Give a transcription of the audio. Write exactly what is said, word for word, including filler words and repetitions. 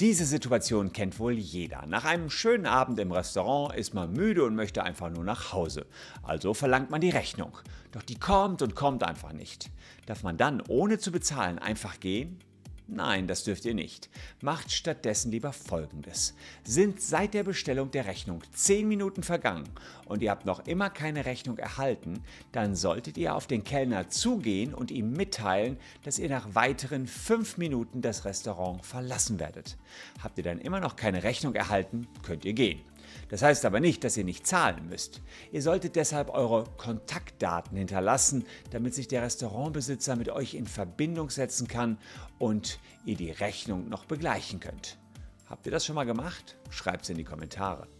Diese Situation kennt wohl jeder. Nach einem schönen Abend im Restaurant ist man müde und möchte einfach nur nach Hause. Also verlangt man die Rechnung. Doch die kommt und kommt einfach nicht. Darf man dann, ohne zu bezahlen, einfach gehen? Nein, das dürft ihr nicht. Macht stattdessen lieber Folgendes. Sind seit der Bestellung der Rechnung zehn Minuten vergangen und ihr habt noch immer keine Rechnung erhalten, dann solltet ihr auf den Kellner zugehen und ihm mitteilen, dass ihr nach weiteren fünf Minuten das Restaurant verlassen werdet. Habt ihr dann immer noch keine Rechnung erhalten, könnt ihr gehen. Das heißt aber nicht, dass ihr nicht zahlen müsst. Ihr solltet deshalb eure Kontaktdaten hinterlassen, damit sich der Restaurantbesitzer mit euch in Verbindung setzen kann und ihr die Rechnung noch begleichen könnt. Habt ihr das schon mal gemacht? Schreibt es in die Kommentare.